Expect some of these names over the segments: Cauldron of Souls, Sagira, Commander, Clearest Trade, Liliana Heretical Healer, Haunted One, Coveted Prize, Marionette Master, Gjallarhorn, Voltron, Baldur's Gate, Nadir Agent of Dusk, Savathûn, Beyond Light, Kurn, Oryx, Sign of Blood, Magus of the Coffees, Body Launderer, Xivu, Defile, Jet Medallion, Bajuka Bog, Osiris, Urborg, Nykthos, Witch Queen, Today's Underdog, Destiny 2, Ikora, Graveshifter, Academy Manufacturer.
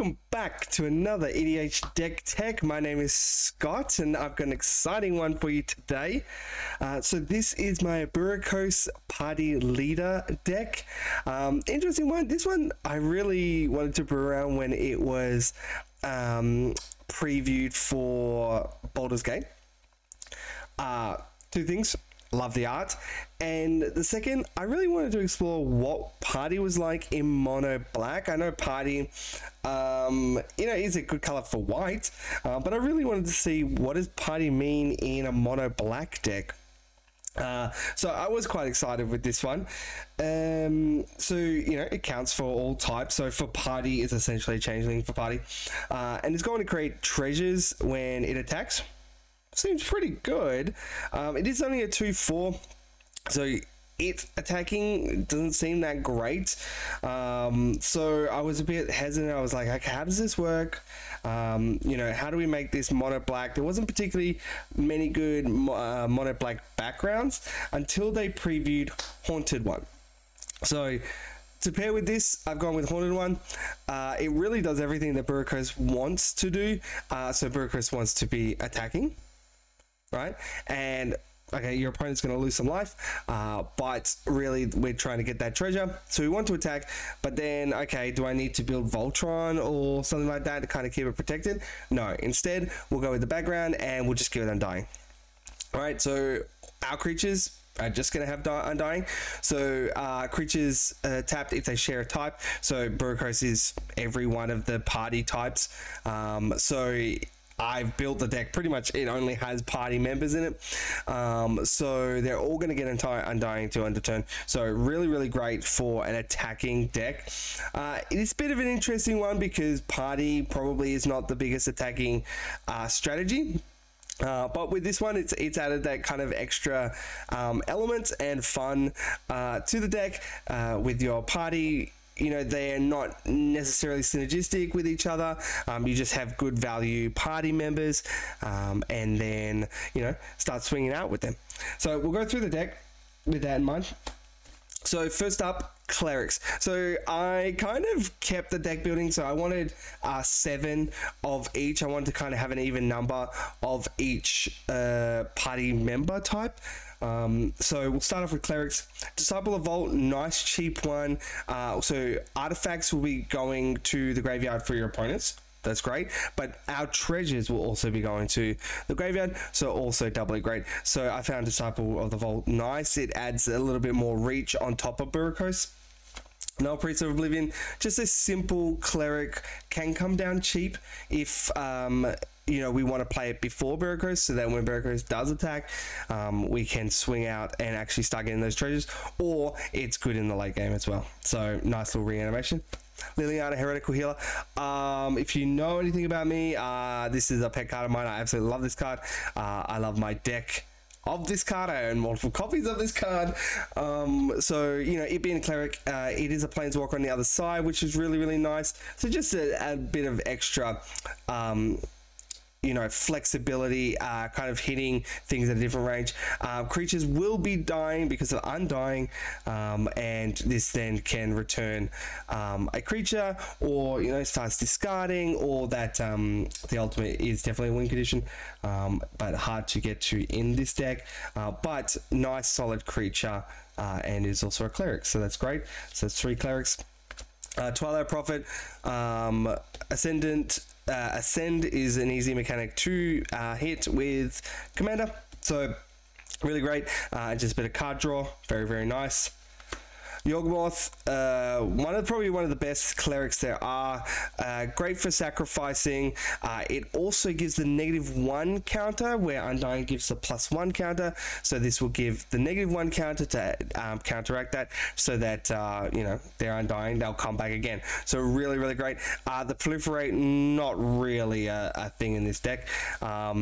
Welcome back to another EDH Deck Tech. My name is Scott and I've got an exciting one for you today. So this is my Burakos Party Leader deck. Interesting one. This one I really wanted to brew around when it was previewed for Baldur's Gate. Two things. Love the art, and the second, I really wanted to explore what Party was like in mono black. I know Party is a good color for white, but I really wanted to see what does Party mean in a mono black deck. So I was quite excited with this one. So it counts for all types. So for Party, it's essentially a changeling for Party, and it's going to create treasures when it attacks. Seems pretty good. It is only a 2/4, so it attacking doesn't seem that great. So I was a bit hesitant. I was like, okay, how does this work? How do we make this mono black? There wasn't particularly many good mono black backgrounds until they previewed Haunted One. So to pair with this, I've gone with Haunted One. It really does everything that Burakos wants to do. So Burakos wants to be attacking, right? And okay, your opponent's going to lose some life, but really we're trying to get that treasure. So we want to attack, but then, okay, do I need to build Voltron or something like that to kind of keep it protected? No, instead we'll go with the background and we'll just give it Undying. All right, so our creatures are just going to have Undying. So creatures tapped if they share a type. So Burakos is every one of the Party types. So I've built the deck pretty much, it only has Party members in it. So they're all going to get entire Undying to end the turn. So really, really great for an attacking deck. It's a bit of an interesting one because Party probably is not the biggest attacking strategy. But with this one, it's added that kind of extra element and fun to the deck. With your Party, they're not necessarily synergistic with each other. You just have good value Party members, and then, start swinging out with them. So we'll go through the deck with that in mind. So first up, Clerics. So I kind of kept the deck building. So I wanted 7 of each. I wanted to kind of have an even number of each Party member type. So we'll start off with Clerics. Disciple of Vault, nice cheap one. So artifacts will be going to the graveyard for your opponents. That's great, but our treasures will also be going to the graveyard, so also doubly great. So I found Disciple of the Vault nice. It adds a little bit more reach on top of Burakos. No Priest of Oblivion, just a simple Cleric, can come down cheap if we want to play it before Burakos, so that when Burakos does attack, we can swing out and actually start getting those treasures, or it's good in the late game as well. So nice little reanimation. Liliana Heretical Healer. If you know anything about me, this is a pet card of mine. I absolutely love this card. I love my deck of this card. I own multiple copies of this card. So it being a Cleric, it is a Planeswalker on the other side, which is really, really nice. So just a bit of extra flexibility, kind of hitting things at a different range. Creatures will be dying because of Undying, and this then can return a creature, or starts discarding, or that the ultimate is definitely a win condition, but hard to get to in this deck, but nice solid creature, and is also a Cleric, so that's great. So that's 3 Clerics. Twilight Prophet, Ascend is an easy mechanic to hit with Commander, so really great. Just a bit of card draw, very, very nice. Yogmoth, probably one of the best Clerics there are. Great for sacrificing. It also gives the -1 counter, where Undying gives the +1 counter. So this will give the -1 counter to counteract that, so that they're Undying, they'll come back again. So really, really great. The Proliferate, not really a thing in this deck. I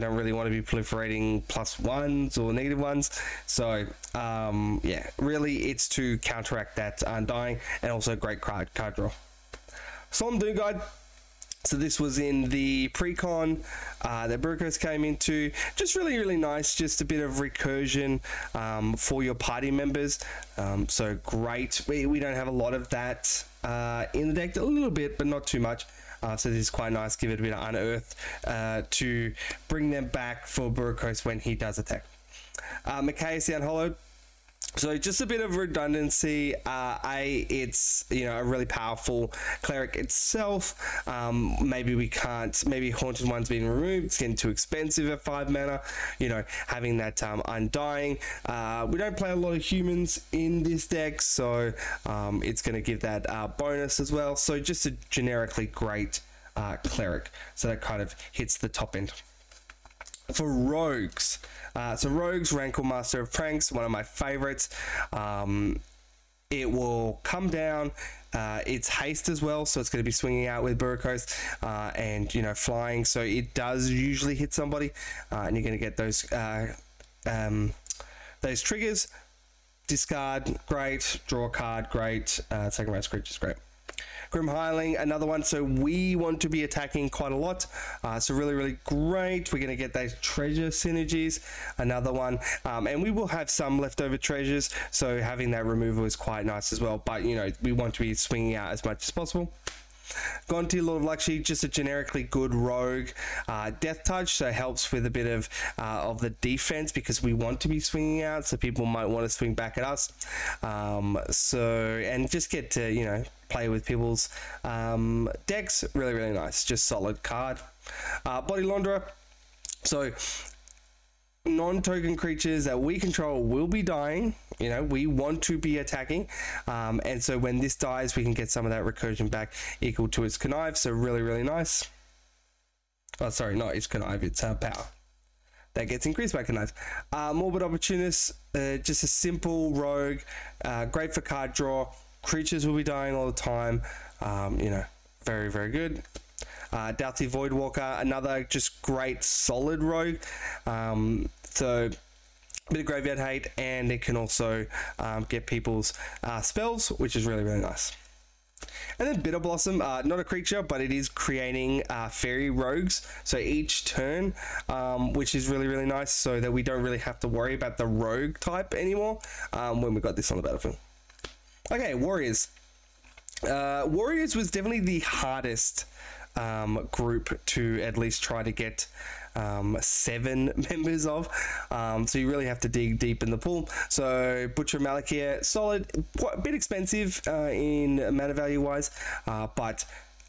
don't really want to be proliferating +1s or -1s. So yeah, really it's to counteract that Undying, and also great card draw. Solemn Doom Guide. So this was in the pre-con that Burakos came into. Just really, really nice. Just a bit of recursion for your Party members. So great. We don't have a lot of that in the deck a little bit, but not too much. So this is quite nice. Give it a bit of unearth to bring them back for Burakos when he does attack. Mikaeus the Unhollowed. So just a bit of redundancy. It's, you know, a really powerful cleric itself. Maybe we can't, maybe Haunted One's been removed, it's getting too expensive at 5 mana, you know, having that undying. We don't play a lot of humans in this deck, so it's going to give that bonus as well. So just a generically great cleric. So that kind of hits the top end. For rogues, so rogues, Rankle Master of Pranks, one of my favorites. It will come down, it's haste as well, so it's going to be swinging out with Burakos and, you know, flying, so it does usually hit somebody, and you're going to get those triggers. Discard, great. Draw a card, great. Second round creatures, great. Grim Hireling, another one. So we want to be attacking quite a lot. So really, really great. We're going to get those treasure synergies. Another one. And we will have some leftover treasures. So having that removal is quite nice as well. But, you know, we want to be swinging out as much as possible. Gonti Lord of Luxury, just a generically good rogue. Death Touch, so helps with a bit of the defense because we want to be swinging out, so people might want to swing back at us. And just get to, you know, play with people's decks. Really, really nice. Just solid card. Body Launderer. So non-token creatures that we control will be dying. You know, we want to be attacking, and so when this dies, we can get some of that recursion back equal to its connive. So really, really nice. Oh, sorry, not its connive, it's power that gets increased by connive. Morbid Opportunist, just a simple rogue, great for card draw. Creatures will be dying all the time. You know, very, very good. Doughty Void Walker, another just great solid rogue. So a bit of graveyard hate, and it can also get people's spells, which is really, really nice. And then Bitter Blossom, not a creature, but it is creating fairy rogues, so each turn, which is really, really nice, so that we don't really have to worry about the rogue type anymore when we got this on the battlefield. Okay, Warriors. Warriors was definitely the hardest group to at least try to get 7 members of, so you really have to dig deep in the pool. So Butcher of Malakir, solid, a bit expensive in mana value wise, but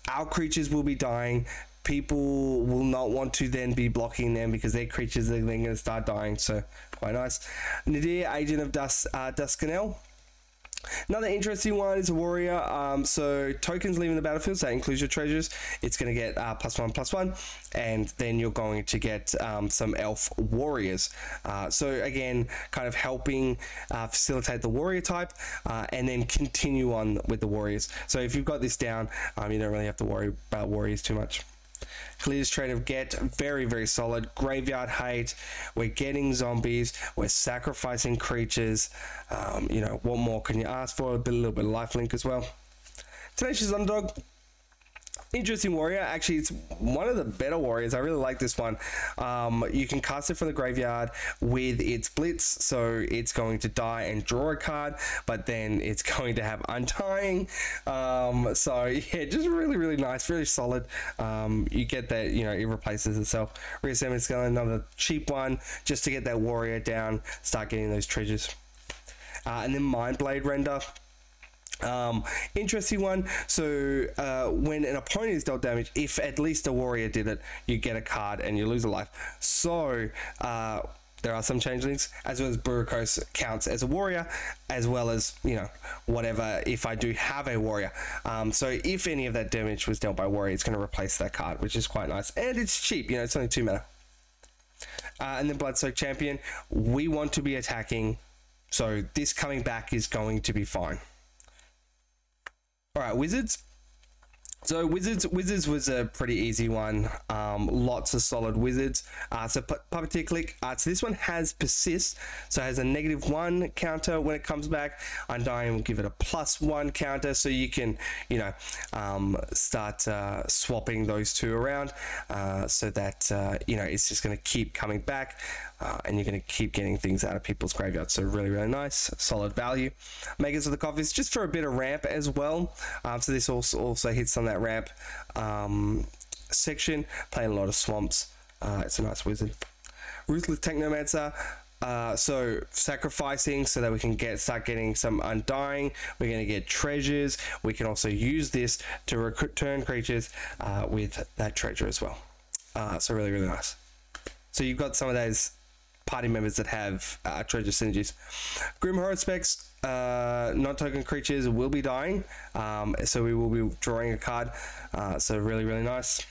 our creatures will be dying. People will not want to then be blocking them because their creatures are then going to start dying, so quite nice. Nadir, Agent of Dusk, another interesting one is a warrior. So tokens leaving the battlefield, so that includes your treasures. It's going to get +1/+1, and then you're going to get some elf warriors. So again, kind of helping facilitate the warrior type, and then continue on with the warriors. So if you've got this down, you don't really have to worry about warriors too much. Clearest Trade of Get, very, very solid. Graveyard hate, we're getting zombies, we're sacrificing creatures. You know, what more can you ask for? A little bit of lifelink as well. Today's Underdog, interesting warrior. Actually, it's one of the better warriors. I really like this one. You can cast it from the graveyard with its blitz, so it's going to die and draw a card, but then it's going to have untying. So yeah, just really, really nice, really solid. You get that, you know, it replaces itself. Reassembly Skill, another cheap one, just to get that warrior down, start getting those treasures. And then Mind Blade Render. Interesting one. So when an opponent is dealt damage, if at least a warrior did it, you get a card and you lose a life. So there are some changelings, as well as Burakos counts as a warrior, as well as, you know, whatever, if I do have a warrior. So if any of that damage was dealt by warrior, it's going to replace that card, which is quite nice, and it's cheap. You know, it's only 2 mana. And then Bloodsoak Champion, we want to be attacking, so this coming back is going to be fine. All right, Wizards. So Wizards was a pretty easy one. Lots of solid Wizards. So Puppeteer Click. So this one has Persist. So it has a -1 counter when it comes back. Undying will give it a +1 counter. So you can, you know, start swapping those two around so that, you know, it's just going to keep coming back. and you're going to keep getting things out of people's graveyards. So really, really nice, solid value. Magus of the Coffees, just for a bit of ramp as well. So this also hits on that ramp section, playing a lot of swamps. It's a nice wizard. Ruthless Technomancer, so sacrificing so that we can start getting some undying. We're going to get treasures. We can also use this to return creatures with that treasure as well. So really, really nice. So you've got some of those party members that have treasure synergies. Grim Horror Specs, non-token creatures will be dying, so we will be drawing a card. So really, really nice.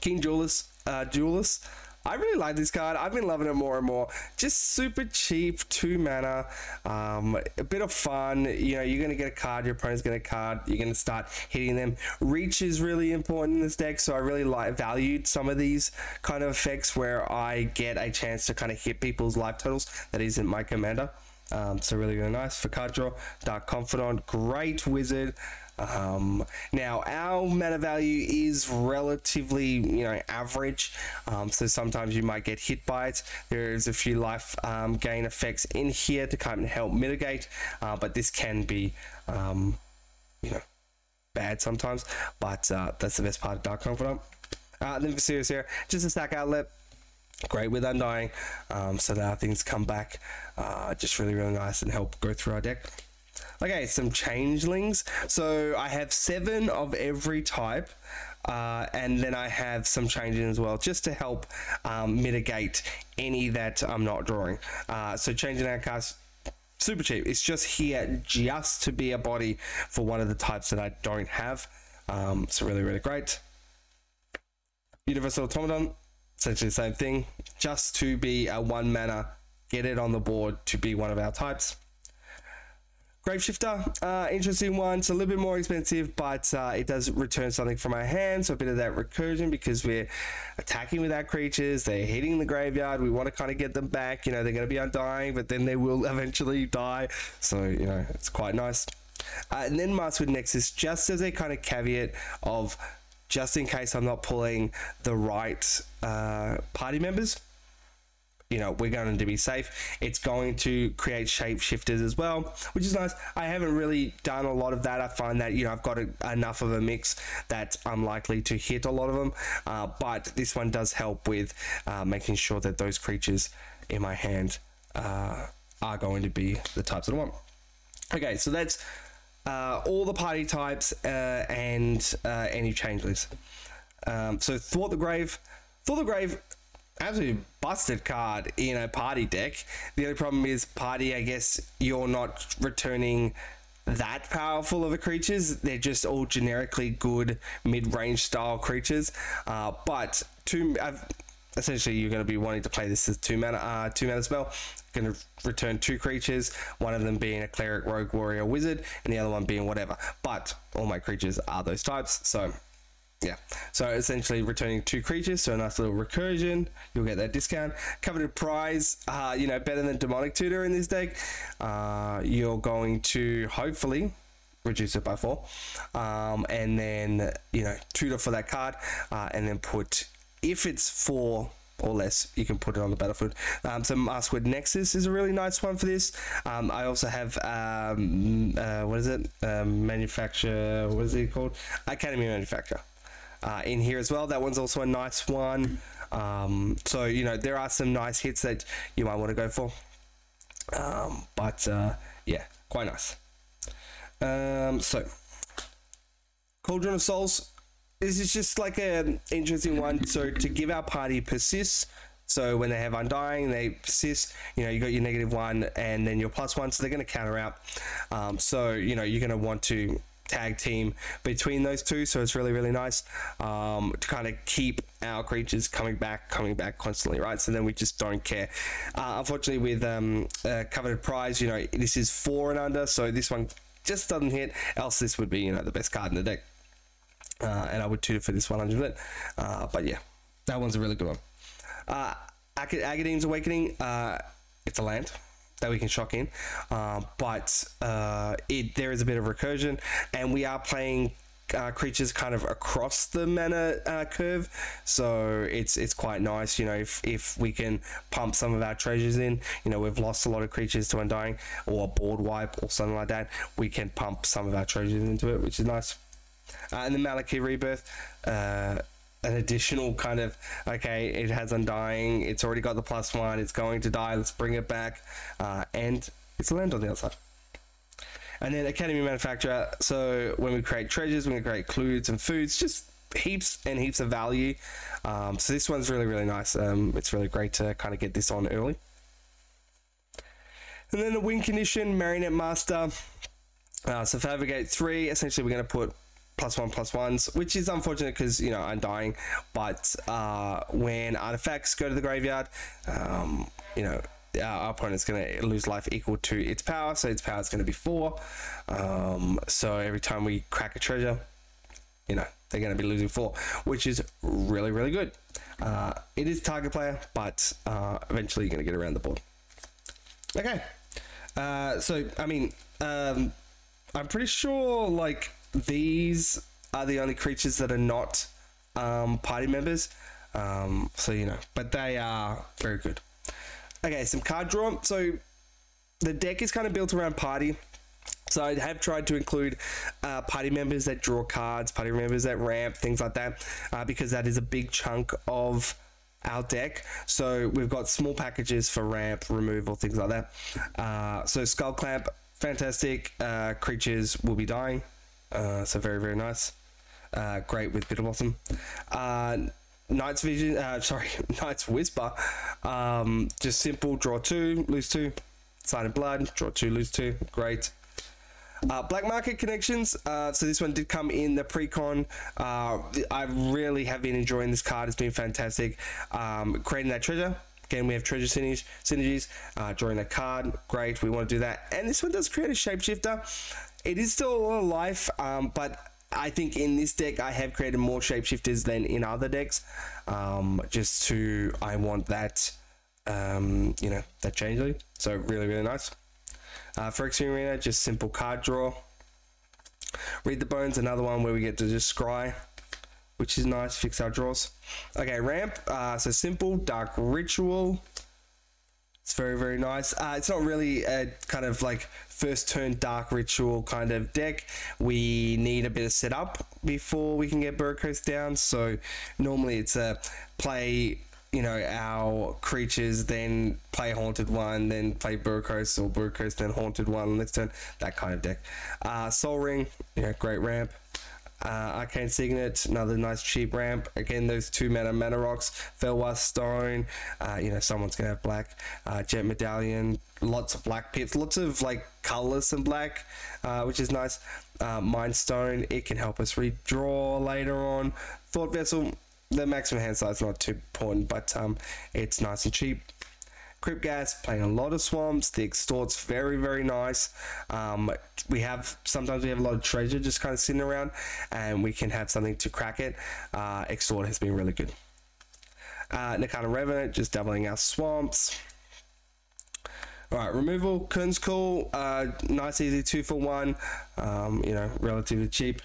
King Duelist, I really like this card. I've been loving it more and more. Just super cheap, 2 mana, a bit of fun. You know, you're going to get a card, your opponent's going to card, you're going to start hitting them. Reach is really important in this deck, so I really valued some of these kind of effects where I get a chance to kind of hit people's life totals that isn't my commander. So really, really nice for card draw. Dark Confidant, great wizard. Now our mana value is relatively, you know, average, so sometimes you might get hit by it. There is a few life gain effects in here to kind of help mitigate, but this can be, you know, bad sometimes, but that's the best part of Dark Confidant. Then for serious here, just a stack outlet, great with Undying, so that our things come back, just really, really nice and help go through our deck. Okay, some changelings. So I have 7 of every type, and then I have some changelings as well, just to help mitigate any that I'm not drawing. So changing our cast, super cheap. It's just here just to be a body for one of the types that I don't have. So really, really great. Universal Automaton, essentially the same thing, just to be a 1 mana, get it on the board to be one of our types. Graveshifter, interesting one. It's a little bit more expensive, but it does return something from our hand, so a bit of that recursion because we're attacking with our creatures, they're hitting the graveyard, we want to kind of get them back. You know, they're going to be undying, but then they will eventually die, so, you know, it's quite nice. And then Mastered Nexus, just as a kind of caveat of just in case I'm not pulling the right party members, you know, we're going to be safe. It's going to create shapeshifters as well, which is nice. I haven't really done a lot of that. I find that, you know, I've got enough of a mix that I'm likely to hit a lot of them, but this one does help with making sure that those creatures in my hand are going to be the types that I want. Okay, so that's all the party types and any changelings. So Thwart the Grave. Thwart the Grave, absolutely busted card in a party deck. The only problem is party, I guess you're not returning that powerful of a creatures. They're just all generically good mid-range style creatures, but essentially you're going to be wanting to play this as 2 mana, 2 mana spell. Going to return 2 creatures, one of them being a cleric, rogue, warrior, wizard, and the other one being whatever, but all my creatures are those types. So yeah, so essentially returning 2 creatures, so a nice little recursion. You'll get that discount. Coveted Prize, you know, better than Demonic Tutor in this deck. You're going to hopefully reduce it by 4, and then, you know, tutor for that card, and then put, if it's 4 or less, you can put it on the battlefield. So Maskwood Nexus is a really nice one for this. I also have what is it, manufacturer, what is it called, Academy Manufacturer, in here as well. That one's also a nice one. So, you know, there are some nice hits that you might want to go for, but yeah, quite nice. So Cauldron of Souls, this is just like an interesting one, so to give our party persist. So when they have Undying, they persist, you know, you got your -1 and then your +1, so they're going to counter out. So, you know, you're going to want to tag team between those two, so it's really, really nice to kind of keep our creatures coming back constantly, right? So then we just don't care. Unfortunately with Coveted Prize, you know, this is 4 and under, so this one just doesn't hit, else this would be, you know, the best card in the deck, and I would tutor for this 100%. But yeah, that one's a really good one. Agadeem's Awakening, it's a land that we can shock in, but there is a bit of recursion, and we are playing creatures kind of across the mana curve, so it's quite nice, you know, if we can pump some of our treasures in. You know, we've lost a lot of creatures to Undying or a board wipe or something like that. We can pump some of our treasures into it, which is nice. And the Malakir Rebirth, an additional kind of, okay, it has Undying, it's already got the +1, it's going to die, let's bring it back, and it's a land on the outside. And then Academy Manufacturer, so when we create treasures, when we create clues and foods, just heaps and heaps of value. So this one's really, really nice. It's really great to kind of get this on early. And then the win condition, Marionette Master. So Fabricate 3, essentially we're going to put +1/+1s, which is unfortunate because, you know, Undying, but when artifacts go to the graveyard, you know, our opponent's going to lose life equal to its power, so its power is going to be 4. So every time we crack a treasure, you know, they're going to be losing 4, which is really, really good. It is target player, but eventually you're going to get around the board. Okay, so I mean, I'm pretty sure like these are the only creatures that are not party members, so you know, but they are very good. Okay, some card draw. So the deck is kind of built around party. So I have tried to include party members that draw cards, party members that ramp, things like that, because that is a big chunk of our deck. So we've got small packages for ramp, removal, things like that. So Skull Clamp, fantastic. Creatures will be dying. So very, very nice. Great with Bitter Blossom. Night's Vision, sorry, Night's Whisper, just simple, draw 2, lose 2, Sign of Blood, draw 2, lose 2, great. Black Market Connections, so this one did come in the pre-con. I really have been enjoying this card, it's been fantastic. Creating that treasure, again we have treasure synergies, drawing that card, great, we want to do that. And this one does create a Shapeshifter, it is still a lot of life, but I think in this deck I have created more shapeshifters than in other decks, just to, I want that, you know, that changeling. So really, really nice. Phyrexian Arena, just simple card draw. Read the Bones, another one where we get to just scry, which is nice, fix our draws. Okay, ramp, so simple, Dark Ritual. It's very, very nice. It's not really a kind of like first turn Dark Ritual kind of deck. We need a bit of setup before we can get Burakos down. So normally it's a play, you know, our creatures, then play Haunted One, then play Burakos, or Burakos, then Haunted One next turn, that kind of deck. Sol Ring, you know, great ramp. Arcane Signet, another nice cheap ramp. Again, those 2 mana rocks, Felwar Stone, you know, someone's gonna have black. Jet Medallion, lots of black pips, lots of like colors and black, which is nice. Mind Stone, it can help us redraw later on. Thought Vessel, the maximum hand size is not too important, but it's nice and cheap. Crypt Gas, playing a lot of swamps. The Extort's very, very nice. Sometimes we have a lot of treasure just kind of sitting around, and we can have something to crack it. Extort has been really good. Nakana Revenant, just doubling our swamps. All right, removal, Kurn's Call, nice, easy 2 for 1. You know, relatively cheap.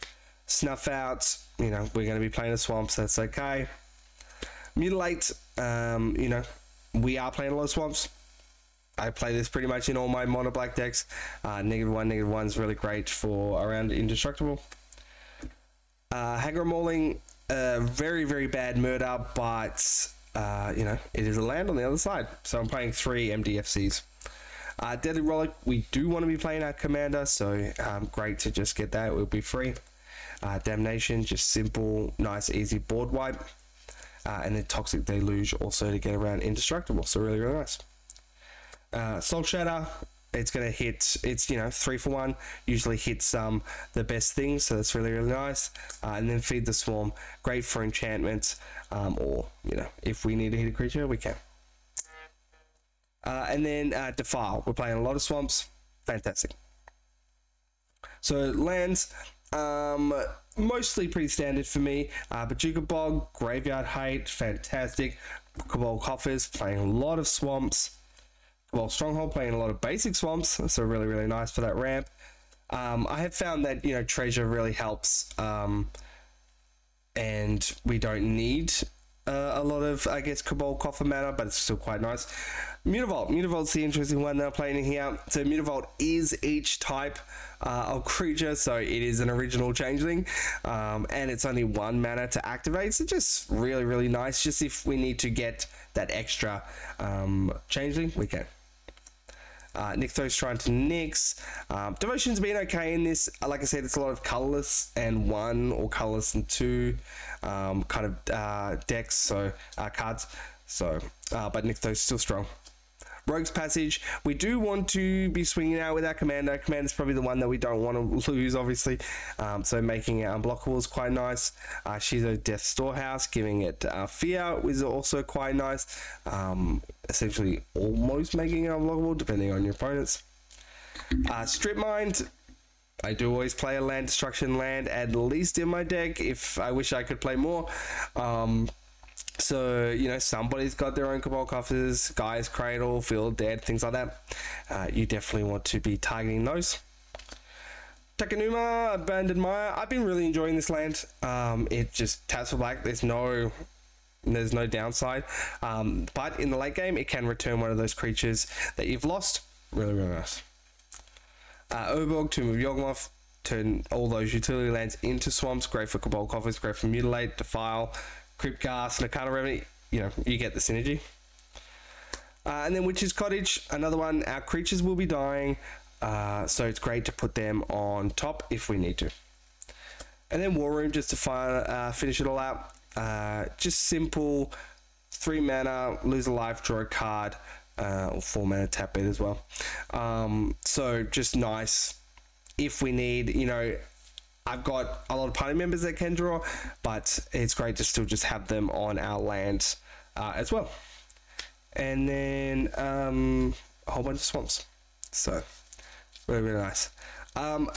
Snuff Out, you know, we're going to be playing the swamps, that's okay. Mutilate, you know, we are playing a lot of swamps. I play this pretty much in all my mono black decks. -1/-1 is really great for around indestructible. Hagra Mauling, very, very bad murder, but you know, it is a land on the other side, so I'm playing 3 MDFCs. Deadly Rollick, we do want to be playing our commander, so great to just get that, it will be free. Damnation, just simple, nice, easy board wipe. And then Toxic Deluge also to get around indestructible, so really, really nice. Soul Shatter, it's going to hit, it's, you know, 3 for 1, usually hits the best things, so that's really, really nice. And then Feed the Swarm, great for enchantments, or, you know, if we need to hit a creature, we can. And then Defile, we're playing a lot of swamps, fantastic. So lands, mostly pretty standard for me. Bajuka Bog, Graveyard Hate, fantastic. Cabal Coffers, playing a lot of swamps. Cabal Stronghold, playing a lot of basic swamps, so really, really nice for that ramp. I have found that, you know, treasure really helps, and we don't need a lot of, I guess, Cabal Coffer mana, but it's still quite nice. Mutavault. Mutavolt's the interesting one that I'm playing in here. So Mutavault is each type of creature, so it is an original changeling, and it's only one mana to activate, so just really, really nice. Just if we need to get that extra changeling, we can. Nykthos trying to Nyx. Devotion's been okay in this. Like I said, it's a lot of colorless and one, or colorless and two kind of decks, so cards. So, but Nykthos still strong. Rogue's Passage. We do want to be swinging out with our Commander. Commander's probably the one that we don't want to lose, obviously. So making it unblockable is quite nice. Shizo Death Storehouse, giving it Fear, is also quite nice. Essentially almost making it unblockable, depending on your opponents. Strip Mined. I do always play a land destruction land, at least in my deck, if I wish I could play more. So, you know, somebody's got their own Cabal Coffers, Guy's Cradle, Field Dead, things like that. You definitely want to be targeting those. Takanuma, Abandoned Mire. I've been really enjoying this land. It just taps for black. There's no downside. But in the late game, it can return one of those creatures that you've lost. Really, really nice. Urborg, Tomb of Yogmoth. Turn all those utility lands into swamps. Great for Cabal Coffers, great for Mutilate, Defile, Cryptghast, Nakana Remedy. You know, you get the synergy. And then Witch's Cottage, another one. Our creatures will be dying, so it's great to put them on top if we need to. And then War Room, just to finish it all out. Just simple, 3 mana, lose a life, draw a card, or 4 mana, tap it as well. So just nice if we need, you know, I've got a lot of party members that can draw, but it's great to still just have them on our land as well. And then a whole bunch of swamps. So really, really nice.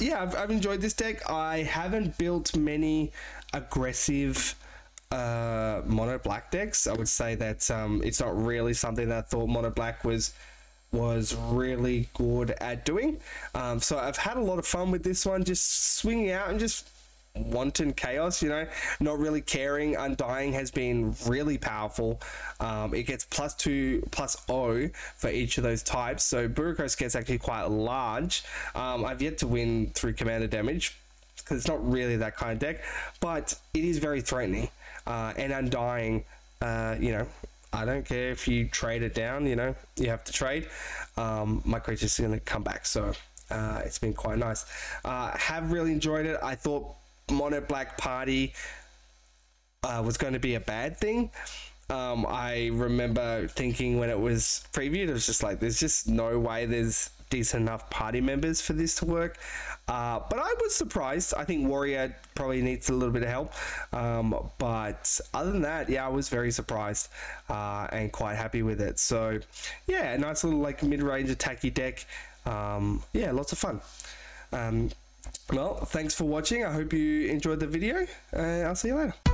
Yeah, I've enjoyed this deck. I haven't built many aggressive mono black decks. I would say that it's not really something that I thought mono black was really good at doing. So I've had a lot of fun with this one, just swinging out and just wanton chaos, you know, not really caring. Undying has been really powerful. It gets +2/+0 for each of those types, so Burakos gets actually quite large. I've yet to win through commander damage because it's not really that kind of deck, but it is very threatening. And Undying, you know, I don't care if you trade it down, you know, you have to trade. My creature's going to come back, so it's been quite nice. Have really enjoyed it. I thought mono black party was going to be a bad thing. I remember thinking when it was previewed, it was just like, there's just no way there's decent enough party members for this to work. But I was surprised. I think Warrior probably needs a little bit of help. But other than that, yeah, I was very surprised and quite happy with it. So yeah, a nice little like mid-range attacky deck. Yeah, lots of fun. Well, thanks for watching. I hope you enjoyed the video. I'll see you later.